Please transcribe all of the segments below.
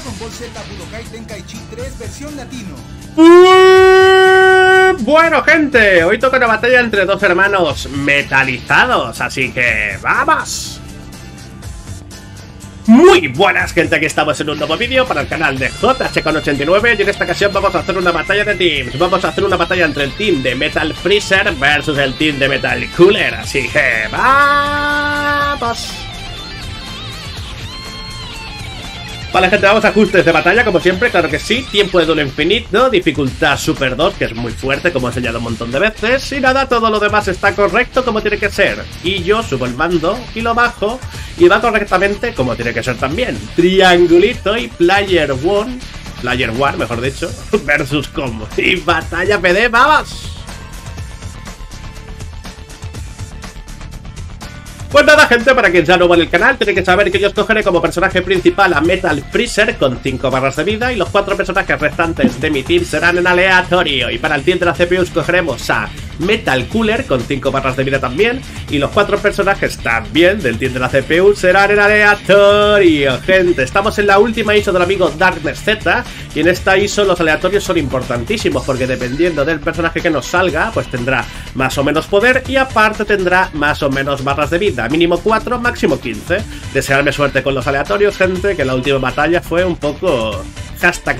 Dragon Ball Z Budokai Tenkaichi 3 versión latino. Bueno, gente, hoy toca una batalla entre dos hermanos metalizados, así que ¡vamos! Muy buenas, gente, aquí estamos en un nuevo vídeo para el canal de JHkuno89. Y en esta ocasión vamos a hacer una batalla de teams. Vamos a hacer una batalla entre el team de Metal Freezer versus el team de Metal Cooler, así que ¡vamos! Vale, gente, vamos a ajustes de batalla, como siempre, claro que sí. Tiempo de duelo infinito, dificultad Super 2, que es muy fuerte, como he enseñado un montón de veces. Y nada, todo lo demás está correcto como tiene que ser. Y yo subo el mando y lo bajo, y va correctamente como tiene que ser también. Triangulito y Player One, mejor dicho, versus combo. Y batalla PD, ¡vamos! Pues nada, gente, para quien sea nuevo en el canal, tiene que saber que yo escogeré como personaje principal a Metal Freezer con 5 barras de vida, y los 4 personajes restantes de mi team serán en aleatorio. Y para el team de la CPU escogeremos a Metal Cooler con 5 barras de vida también, y los 4 personajes también del team de la CPU serán en aleatorio. Gente, estamos en la última ISO del amigo Darkness Z, y en esta ISO los aleatorios son importantísimos, porque dependiendo del personaje que nos salga, pues tendrá más o menos poder, y aparte tendrá más o menos barras de vida. Mínimo 4, máximo 15. Desearme suerte con los aleatorios, gente, que la última batalla fue un poco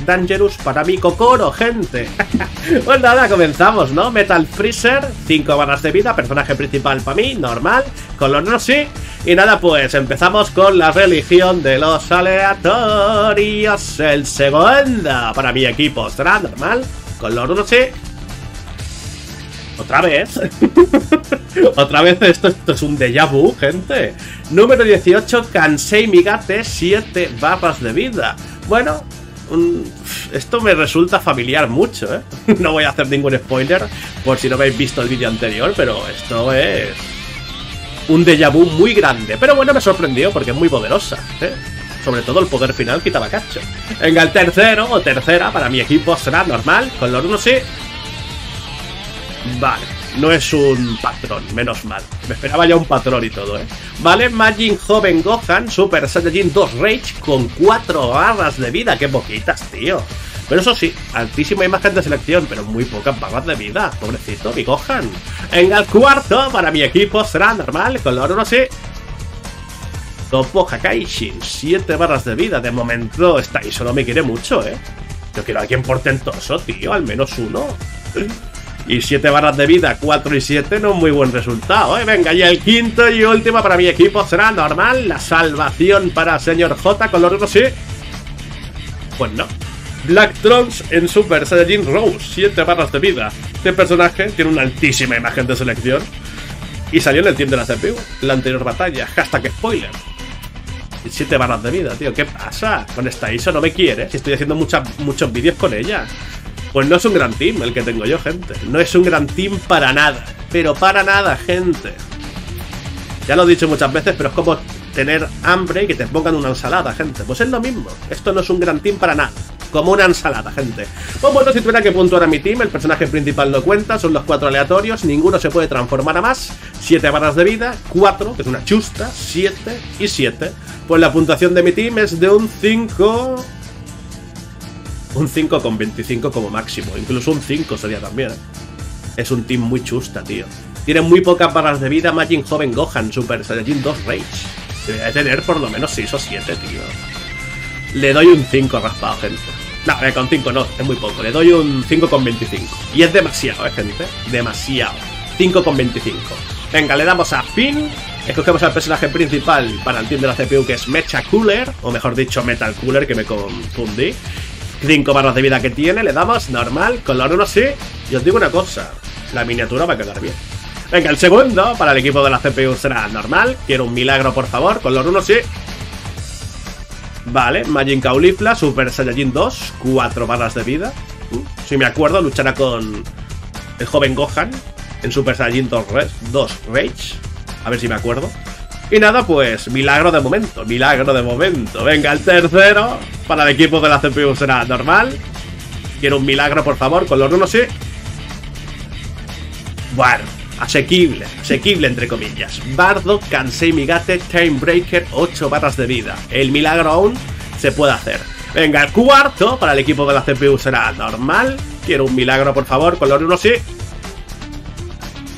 #dangerous para mi cocoro, gente. Pues nada, comenzamos, ¿no? Metal Freezer, 5 barras de vida, personaje principal para mí, normal, color no sí. Y nada, pues empezamos con la religión de los aleatorios. El segundo para mi equipo será normal, color no sí. Otra vez. Otra vez esto es un déjà vu, gente. Número 18, Kansei Migatte, 7 barras de vida. Bueno, esto me resulta familiar mucho, ¿eh? No voy a hacer ningún spoiler por si no habéis visto el vídeo anterior, pero esto es un déjà vu muy grande. Pero bueno, me sorprendió porque es muy poderosa, ¿eh? Sobre todo el poder final quitaba cacho. Venga, el tercero o tercera para mi equipo será normal, con los unos sí. Vale, no es un patrón, menos mal. Me esperaba ya un patrón y todo, ¿eh? Vale, Majin Joven Gohan, Super Saiyajin 2 Rage con 4 barras de vida. ¡Qué poquitas, tío! Pero eso sí, altísima imagen de selección, pero muy pocas barras de vida. Pobrecito, mi Gohan. En el cuarto, para mi equipo, será normal, color no sé. Topo Hakai Shin, 7 barras de vida. De momento, está y solo me quiere mucho, ¿eh? Yo quiero a alguien portentoso, tío, al menos uno. Y 7 barras de vida, 4 y 7, no es muy buen resultado, ¿eh? Venga, y el quinto y último para mi equipo será normal. La salvación para señor J, color rojo, sí. Pues no. Black Trunks en Super Saiyajin Rose, 7 barras de vida. Este personaje tiene una altísima imagen de selección. Y salió en el team de la CPU, la anterior batalla. #spoiler. 7 barras de vida, tío. ¿Qué pasa? Con esta ISO no me quiere, si estoy haciendo muchos vídeos con ella. Pues no es un gran team el que tengo yo, gente. No es un gran team para nada. Pero para nada, gente. Ya lo he dicho muchas veces, pero es como tener hambre y que te pongan una ensalada, gente. Pues es lo mismo. Esto no es un gran team para nada. Como una ensalada, gente. Pues bueno, si tuviera que puntuar a mi team, el personaje principal no cuenta. Son los 4 aleatorios. Ninguno se puede transformar a más. 7 barras de vida. 4, que es una chusta. 7 y 7. Pues la puntuación de mi team es de un 5... Un 5,25 como máximo. Incluso un 5 sería también, ¿eh? Es un team muy chusta, tío. Tiene muy pocas barras de vida. Majin Joven Gohan, Super Saiyajin 2 Rage. Debería tener por lo menos 6 o 7, tío. Le doy un 5 raspado, gente. No, con 5 no, es muy poco. Le doy un 5,25. Y es demasiado, ¿eh, gente? Demasiado. 5,25. Venga, le damos a fin. Escogemos al personaje principal para el team de la CPU, que es Metal Cooler. O mejor dicho, Metal Cooler, que me confundí. 5 barras de vida que tiene, le damos normal, color uno sí. Y os digo una cosa, la miniatura va a quedar bien. Venga, el segundo para el equipo de la CPU será normal. Quiero un milagro, por favor, color uno sí. Vale, Majin Caulifla, Super Saiyajin 2, 4 barras de vida. Si me acuerdo, luchará con el joven Gohan en Super Saiyajin 2 Rage. A ver si me acuerdo. Y nada, pues, milagro de momento, milagro de momento. Venga, el tercero para el equipo de la CPU será normal. Quiero un milagro, por favor, color uno sí. Bueno, asequible, asequible entre comillas. Bardo, Kansei Migatte, Timebreaker, 8 barras de vida. El milagro aún se puede hacer. Venga, el cuarto para el equipo de la CPU será normal. Quiero un milagro, por favor, color 1, sí.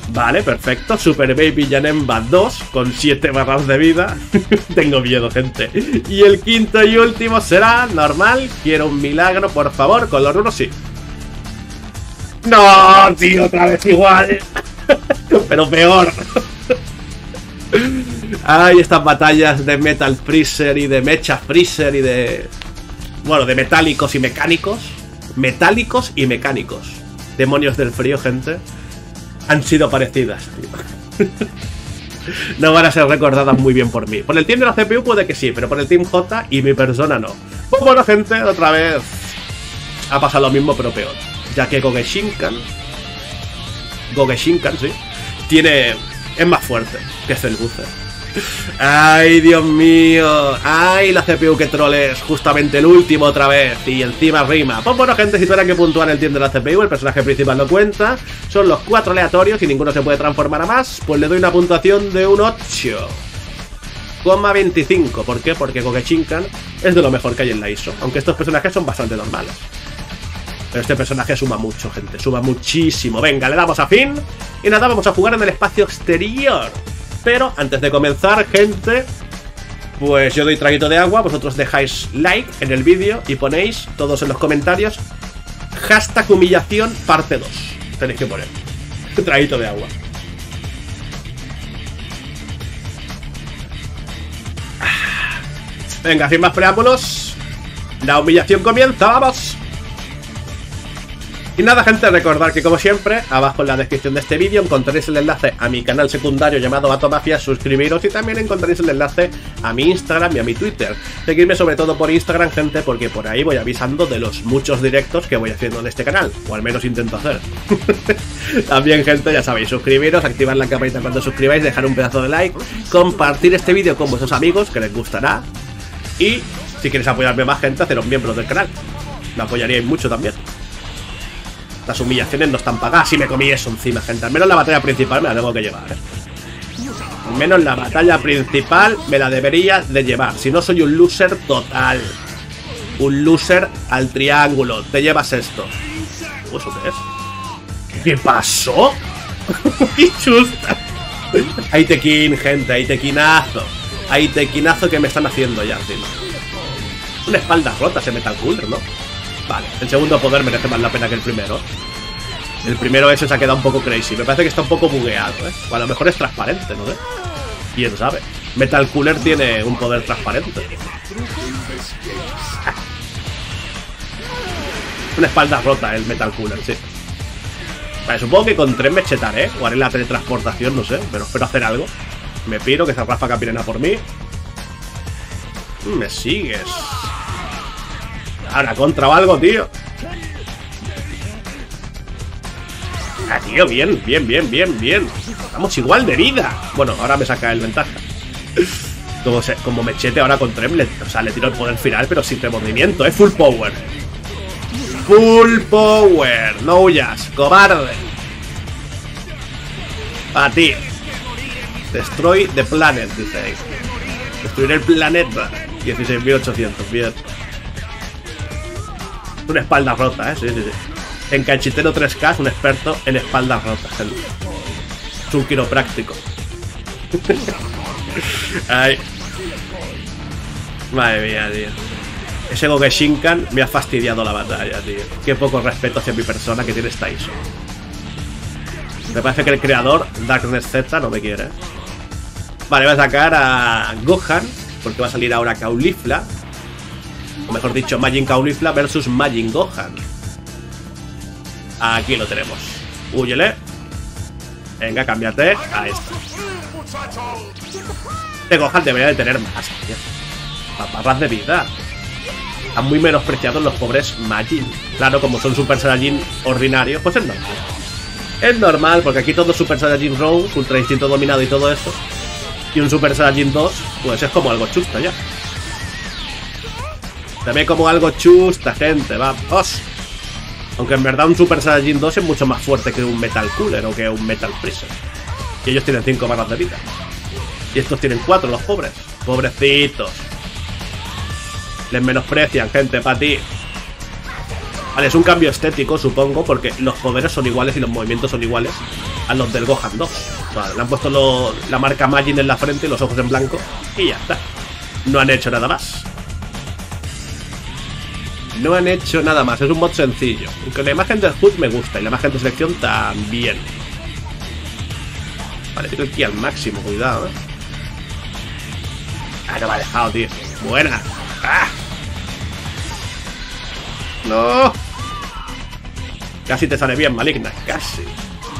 Vale, perfecto. Super Baby Janemba 2 con 7 barras de vida. Tengo miedo, gente. Y el quinto y último será normal. Quiero un milagro, por favor, color 1, sí. ¡No, tío! Otra vez igual. Pero peor. Ay, estas batallas de Metal Freezer y de Mecha Freezer y de... Bueno, de metálicos y mecánicos. Metálicos y mecánicos. Demonios del frío, gente. Han sido parecidas, tío. No van a ser recordadas muy bien por mí. Por el team de la CPU puede que sí, pero por el team J y mi persona no. Pues bueno, gente, otra vez ha pasado lo mismo, pero peor. Ya que Goke Shinkan... Goke Shinkan, sí. Tiene... Es más fuerte que Cellbuster. ¡Ay, Dios mío! ¡Ay, la CPU que troles! Justamente el último otra vez. Y encima rima. Pues bueno, gente, si tuvieran que puntuar el tiempo de la CPU, el personaje principal no cuenta. Son los 4 aleatorios y ninguno se puede transformar a más. Pues le doy una puntuación de un 8,25. ¿Por qué? Porque Goke Shinkan es de lo mejor que hay en la ISO. Aunque estos personajes son bastante normales. Pero este personaje suma mucho, gente. Suma muchísimo. Venga, le damos a fin. Y nada, vamos a jugar en el espacio exterior. Pero antes de comenzar, gente, pues yo doy traguito de agua. Vosotros dejáis like en el vídeo y ponéis todos en los comentarios hashtag humillación parte 2. Tenéis que poner traguito de agua. Venga, sin más preámbulos, la humillación comienza, vamos. Y nada, gente, recordad que como siempre, abajo en la descripción de este vídeo encontraréis el enlace a mi canal secundario llamado Atomafia, suscribiros, y también encontraréis el enlace a mi Instagram y a mi Twitter. Seguidme sobre todo por Instagram, gente, porque por ahí voy avisando de los muchos directos que voy haciendo en este canal, o al menos intento hacer. También, gente, ya sabéis, suscribiros, activar la campanita cuando suscribáis, dejar un pedazo de like, compartir este vídeo con vuestros amigos, que les gustará, y si queréis apoyarme más, gente, haceros miembros del canal. Me apoyaríais mucho también. Las humillaciones no están pagadas. Y me comí eso encima, gente. Al menos la batalla principal me la tengo que llevar. Al menos la batalla principal me la debería de llevar. Si no, soy un loser total. Un loser al triángulo. Te llevas esto. ¿Eso qué es? ¿Qué pasó? ¡Qué chusta! Hay tequín, gente. Hay tequinazo. Hay tequinazo que me están haciendo ya encima. Una espalda rota ese Metal Cooler, ¿no? Vale, el segundo poder merece más la pena que el primero. El primero ese se ha quedado un poco crazy. Me parece que está un poco bugueado, ¿eh? O a lo mejor es transparente, ¿no? ¿Quién sabe? Metal Cooler tiene un poder transparente. Una espalda rota el Metal Cooler, sí. Vale, supongo que con 3 me chetaré, ¿eh? O haré la teletransportación, no sé. Pero espero hacer algo. Me piro, que esa ráfaga pirena por mí. Me sigues. Ahora contra o algo, tío. Ah, tío, bien, bien, bien, bien, bien. Estamos igual de vida. Bueno, ahora me saca el ventaja. Como mechete ahora con Tremble. O sea, le tiro el poder final, pero sin remordimiento, ¿eh? Full power. Full power. No huyas, cobarde. A ti. Destroy the planet, dice ahí. Destruir el planeta. 16.800, bien. Una espalda rota, ¿eh? Sí, sí, sí. En Canchitero 3K es un experto en espaldas rotas, gente. Es un quiropráctico. Ay. Madre mía, tío. Ese Goke Shinkan me ha fastidiado la batalla, tío. Qué poco respeto hacia mi persona que tiene esta ISO. Me parece que el creador, Darkness Z, no me quiere. Vale, voy a sacar a Gohan, porque va a salir ahora Caulifla. O mejor dicho, Majin Caulifla versus Majin Gohan. Aquí lo tenemos. Huyele. Venga, cámbiate a esta. Este Gohan debería de tener más, tío. Barras de vida. Están muy menospreciados los pobres Majin. Claro, como son Super Saiyajin ordinarios, pues es normal. Es normal, porque aquí todo Super Saiyajin Rogue, Ultra Instinto Dominado y todo eso. Y un Super Saiyajin 2, pues es como algo chusta ya. También como algo chusta, gente, vamos. Aunque en verdad un Super Saiyajin 2 es mucho más fuerte que un Metal Cooler o que un Metal Freezer. Y ellos tienen 5 barras de vida. Y estos tienen 4, los pobres. Pobrecitos. Les menosprecian, gente, para ti. Vale, es un cambio estético, supongo, porque los poderes son iguales y los movimientos son iguales a los del Gohan 2. Vale, le han puesto la marca Majin en la frente y los ojos en blanco y ya está. No han hecho nada más. No han hecho nada más, es un mod sencillo. Aunque la imagen del HUD me gusta y la imagen de selección también. Vale, tengo aquí al máximo, cuidado, ¿eh? Ah, no me ha dejado, tío. Buena. ¡Ah! ¡No! Casi te sale bien, maligna. Casi.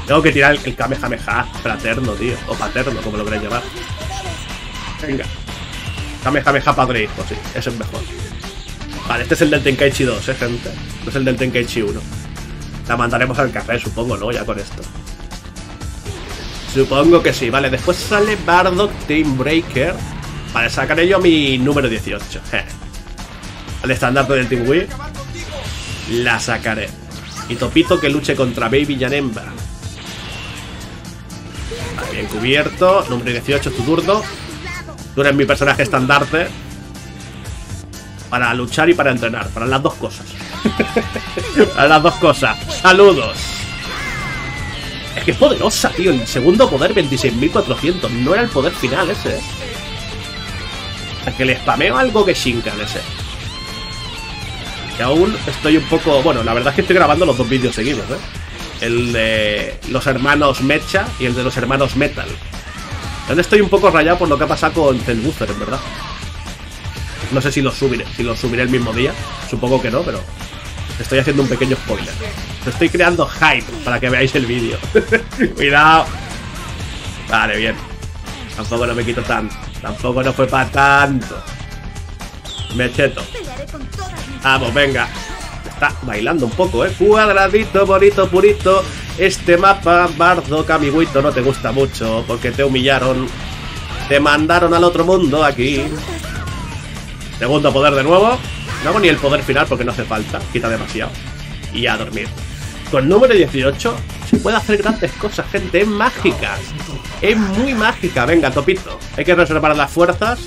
Tengo que tirar el Kamehameha fraterno, tío. O paterno, como lo queréis llamar. Venga. Kamehameha padre hijo, sí. Ese es mejor. Vale, este es el del Tenkaichi 2, gente. No es el del Tenkaichi 1. La mandaremos al café, supongo, ¿no? Ya con esto. Supongo que sí. Vale, después sale Bardo Teambreaker. Vale, sacaré yo mi número 18. Al estandarte del Team Wii. La sacaré. Y Topito que luche contra Baby Janemba. Vale, bien cubierto. Número 18 es tu turno. Tú eres mi personaje estandarte. Para luchar y para entrenar. Para las dos cosas. Para las dos cosas. Saludos. Es que es poderosa, tío. El segundo poder 26.400. No era el poder final ese. Es que le spameo algo que Shinkan ese. Que aún estoy un poco... Bueno, la verdad es que estoy grabando los dos vídeos seguidos, ¿eh? El de los hermanos Mecha y el de los hermanos Metal. Aún estoy un poco rayado por lo que ha pasado con Telbuster, en verdad. No sé si los subiré, el mismo día. Supongo que no, pero estoy haciendo un pequeño spoiler. Estoy creando hype para que veáis el vídeo. Cuidado. Vale, bien. Tampoco no me quito tanto. Tampoco no fue para tanto. Me cheto. Vamos, venga. Está bailando un poco, ¿eh? Cuadradito, bonito, purito. Este mapa, Bardo, Camiguito, no te gusta mucho porque te humillaron. Te mandaron al otro mundo aquí. Segundo poder de nuevo. No hago ni el poder final porque no hace falta. Quita demasiado. Y a dormir. Con número 18 se puede hacer grandes cosas, gente. Es mágica. Es muy mágica. Venga, Topito. Hay que reservar las fuerzas.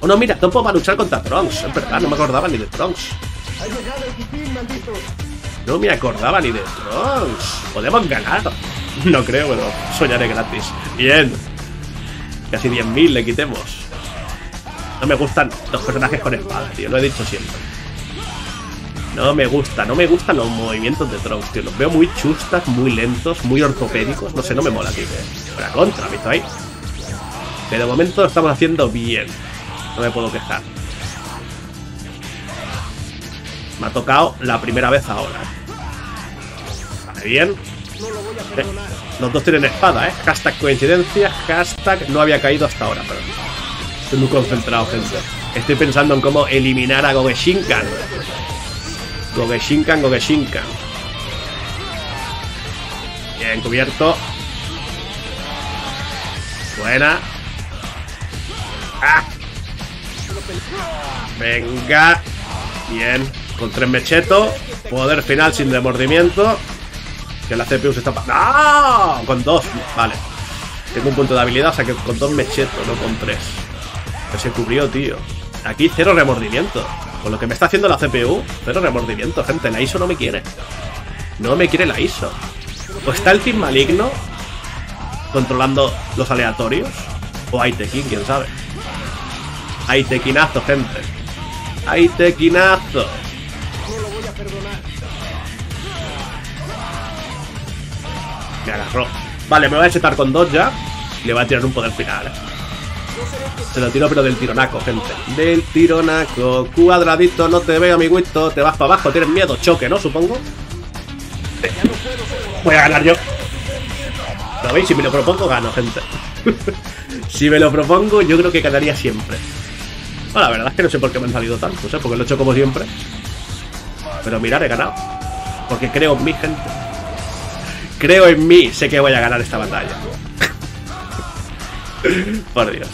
Oh, no, mira, Topo va a luchar contra Trunks. Es verdad, no me acordaba ni de Trunks. No me acordaba ni de Trunks. ¿Podemos ganar? No creo, pero soñaré gratis. Bien. Casi 10.000 le quitemos. No me gustan los personajes con espada, tío. Lo he dicho siempre. No me gustan los movimientos de Trunks, tío. Los veo muy chustas, muy lentos, muy ortopédicos. No sé, no me mola, tío. Pero a contra, ¿visto ahí? Pero de momento lo estamos haciendo bien. No me puedo quejar. Me ha tocado la primera vez ahora. Vale, bien. Los dos tienen espada, ¿eh? Hashtag coincidencia, hashtag no había caído hasta ahora, pero... Estoy muy concentrado, gente. Estoy pensando en cómo eliminar a Goke Shinkan. Goke Shinkan, Goke Shinkan. Bien cubierto. Buena. ¡Ah! Venga. Bien. Con 3 mechetos. Poder final sin remordimiento. Que la CPU se está... ¡Ah! ¡No! Con 2. Vale. Tengo un punto de habilidad, o sea que con 2 mechetos, no con 3. Que se cubrió, tío. Aquí cero remordimiento. Con lo que me está haciendo la CPU, cero remordimiento, gente. La ISO no me quiere. No me quiere la ISO. O está el team maligno controlando los aleatorios, o Aitekin, quién sabe. Aitekinazo, gente. Aitekinazo. Me agarró. Vale, me voy a chetar con 2 ya. Le voy a tirar un poder final. Se lo tiro, pero del tironaco, gente. Del tironaco. Cuadradito, no te veo, amiguito. Te vas para abajo, tienes miedo. Choque, ¿no? Supongo. Voy a ganar yo. ¿Lo veis? Si me lo propongo, gano, gente. Si me lo propongo, yo creo que ganaría siempre. Bueno, la verdad es que no sé por qué me han salido tantos, ¿eh? Porque lo he hecho como siempre. Pero mirad, he ganado. Porque creo en mí, gente. Creo en mí. Sé que voy a ganar esta batalla. Por Dios.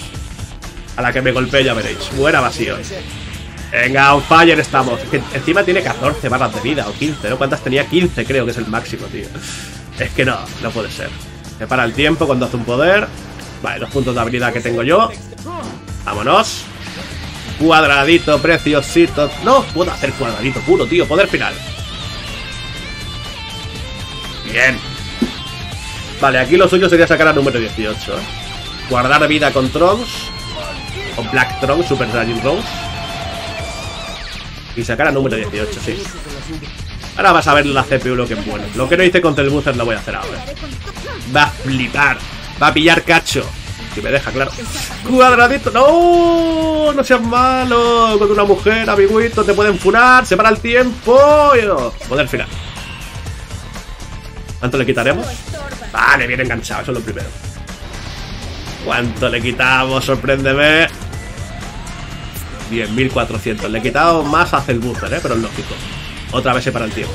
A la que me golpee ya veréis. Buena vacío. Venga, on fire estamos. Que encima tiene 14 barras de vida o 15, ¿no? ¿Cuántas tenía? 15 creo que es el máximo, tío. Es que no, no puede ser. Se para el tiempo cuando hace un poder. Vale, los puntos de habilidad que tengo yo. Vámonos. Cuadradito, preciosito. No puedo hacer cuadradito puro, tío. Poder final. Bien. Vale, aquí lo suyo sería sacar al número 18. Guardar vida con Trunks. O Black Trunks, Super Saiyan Trunks. Y sacar al número 18, sí. Ahora vas a ver la CPU lo que es bueno. Lo que no hice contra el Booster lo voy a hacer ahora. Va a flipar. Va a pillar cacho. Si me deja, claro. Cuadradito. No, no seas malo. Con una mujer, amiguito, te pueden funar. Se para el tiempo. Poder final. ¿Cuánto le quitaremos? Vale, bien enganchado, eso es lo primero. ¿Cuánto le quitamos? Sorpréndeme. 10.400. Le he quitado más hacia el booster, pero es lógico. Otra vez se para el tiempo.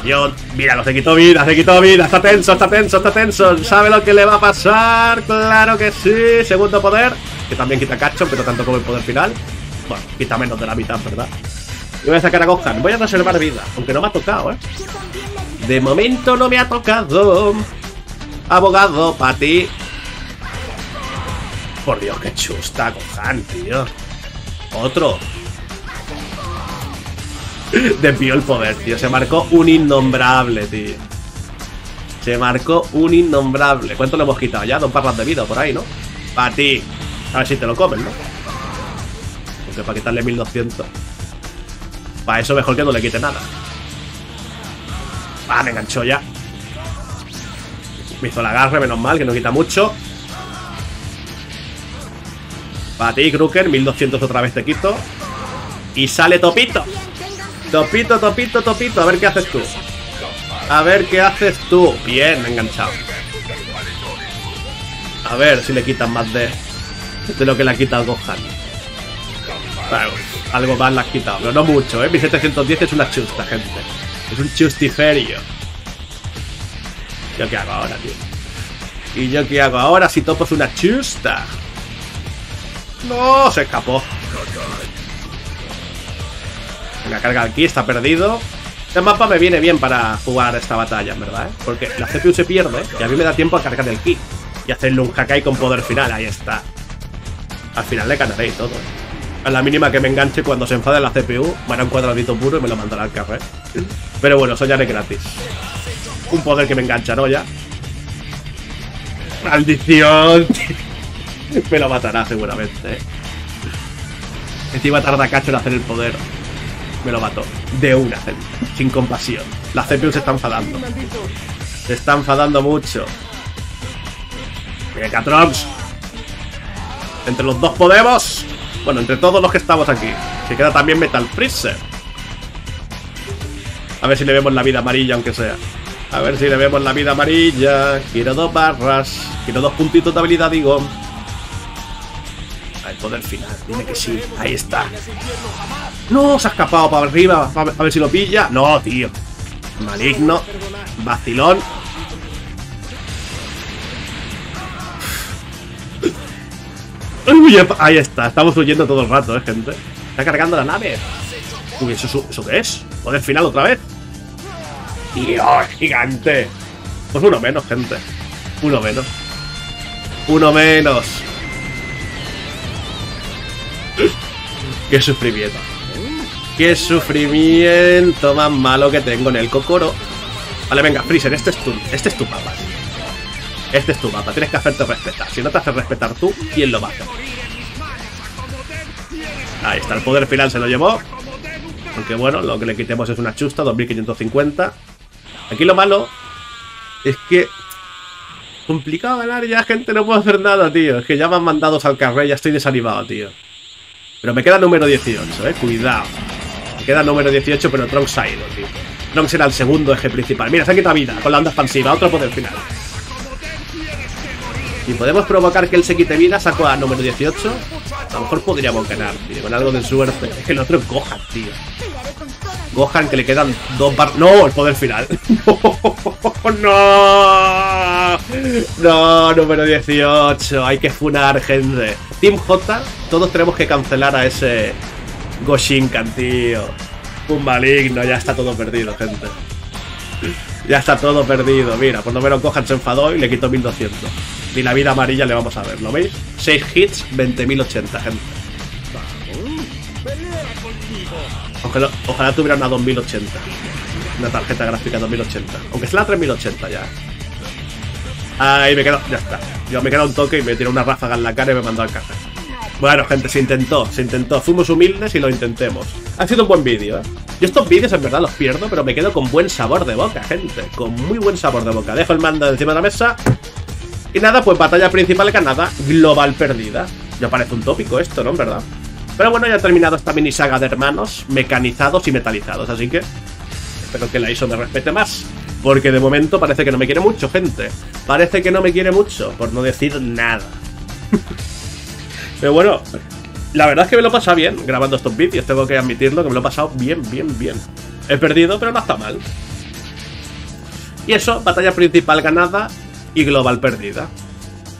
Adiós. Mira, se quitó vida, se quitó vida. Está tenso, está tenso, está tenso. ¿Sabe lo que le va a pasar? Claro que sí. Segundo poder, que también quita cacho, pero tanto como el poder final. Bueno, quita menos de la mitad, ¿verdad? Y voy a sacar a Gohan. Voy a reservar vida. Aunque no me ha tocado, ¿eh? De momento no me ha tocado. Abogado, para ti. Por Dios, qué chusta, Gohan, tío. Otro. Desvió el poder, tío. Se marcó un innombrable, tío. Se marcó un innombrable. ¿Cuánto le hemos quitado ya? 2 barras de vida por ahí, ¿no? Para ti. A ver si te lo comen, ¿no? Porque para quitarle 1200. Para eso mejor que no le quite nada. Ah, me enganchó ya. Me hizo el agarre, menos mal, que no quita mucho. Para ti, Krooker, 1200 otra vez te quito. Y sale Topito. Topito, Topito, Topito. A ver qué haces tú. A ver qué haces tú. Bien, enganchado. A ver si le quitan más de lo que le ha quitado Gohan. Claro, algo más le has quitado, pero no mucho, ¿eh? 1710 es una chusta, gente. Es un chustiferio. ¿Yo qué hago ahora, tío? ¿Y yo qué hago ahora si Topo es una chusta? ¡No! Se escapó. La carga aquí está perdido. Este mapa me viene bien para jugar esta batalla, en verdad, ¿eh? Porque la CPU se pierde y a mí me da tiempo a cargar el ki y hacerle un Hakai con poder final. Ahí está. Al final le ganaré y todo. A la mínima que me enganche, cuando se enfade la CPU, me hará un cuadradito puro y me lo mandará al café. Pero bueno, soñaré gratis. Un poder que me engancha, ¿no? Ya. ¡Maldición! Me lo matará seguramente, ¿eh? Encima tarda cacho en hacer el poder. Me lo mató. De una, gente. Sin compasión. La CPU se está enfadando. Se está enfadando mucho. ¡Venga, Trunks! Entre los dos podemos. Bueno, entre todos los que estamos aquí. Se queda también Metal Freezer. A ver si le vemos la vida amarilla, aunque sea. A ver si le vemos la vida amarilla. Quiero 2 barras. Quiero 2 puntitos de habilidad, digo. El poder final, dime que sí, ahí está. No, se ha escapado para arriba. A ver si lo pilla. No, tío. Maligno. Vacilón. Ahí está, estamos huyendo todo el rato, gente. Está cargando la nave. Uy, ¿eso qué es? Poder final otra vez. Dios, gigante. Pues uno menos, gente. Uno menos. Uno menos. ¡Qué sufrimiento! ¡Qué sufrimiento más malo que tengo en el cocoro! Vale, venga, Freezer, este es tu mapa. Este es tu mapa, tienes que hacerte respetar. Si no te haces respetar tú, ¿quién lo va a hacer? Ahí está, el poder final se lo llevó. Aunque bueno, lo que le quitemos es una chusta, 2550. Aquí lo malo es que... complicado ganar ya, gente, no puedo hacer nada, tío. Es que ya me han mandado al carré, ya estoy desanimado, tío. Pero me queda número 18, cuidado. Me queda número 18, pero Trunks ha ido, tío. Trunks era el segundo eje principal. Mira, se ha quitado vida con la onda expansiva, otro poder final. Y podemos provocar que él se quite vida, saco a número 18. A lo mejor podríamos ganar, tío, con algo de suerte. Es que el otro es Gohan, tío. Gohan, que le quedan 2 barras. ¡No! El poder final. ¡No! ¡No! Número 18. Hay que funar, gente. Team J. Todos tenemos que cancelar a ese Goke Shinkan, tío. Un maligno. Ya está todo perdido, gente. Ya está todo perdido. Mira, por lo menos Gohan se enfadó y le quitó 1200. Ni la vida amarilla le vamos a ver, ¿lo veis? 6 hits, 20.080, gente. Ojalá, ojalá tuviera una 2080. Una tarjeta gráfica 2080. Aunque sea la 3080 ya. Ahí me quedo, ya está. Yo me quedo un toque y me tiró una ráfaga en la cara y me mandó al café. Bueno, gente, se intentó, se intentó. Fuimos humildes y lo intentemos. Ha sido un buen vídeo, ¿eh? Yo estos vídeos en verdad los pierdo, pero me quedo con buen sabor de boca, gente. Con muy buen sabor de boca. Dejo el mando encima de la mesa. Y nada, pues batalla principal ganada, global perdida. Ya parece un tópico esto, ¿no? En verdad. Pero bueno, ya he terminado esta mini saga de hermanos mecanizados y metalizados, así que espero que la ISO me respete más, porque de momento parece que no me quiere mucho, gente. Parece que no me quiere mucho, por no decir nada. Pero bueno, la verdad es que me lo he pasado bien grabando estos vídeos, tengo que admitirlo, que me lo he pasado bien, bien. He perdido, pero no está mal. Y eso, batalla principal ganada y global perdida.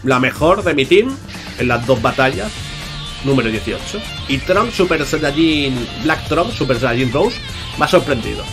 La mejor de mi team en las dos batallas. Número 18. Y Trunks Super Saiyajin... Black Trunks Super Saiyajin 2 me ha sorprendido.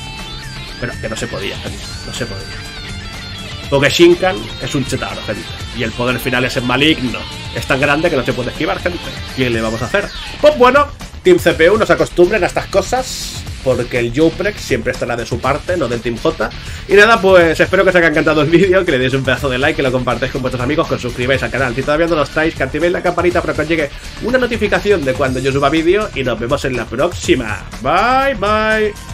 Pero que no se podía, gente. No se podía. Goke Shinkan es un chetaro, gente. Y el poder final es el maligno. Es tan grande que no se puede esquivar, gente. ¿Qué le vamos a hacer? Pues bueno, Team CPU nos acostumbren a estas cosas, porque el Jouprex siempre estará de su parte, no del Team J. Y nada, pues espero que os haya encantado el vídeo, que le deis un pedazo de like, que lo compartáis con vuestros amigos, que os suscribáis al canal si todavía no lo estáis, que activéis la campanita para que os llegue una notificación de cuando yo suba vídeo, y nos vemos en la próxima. Bye, bye.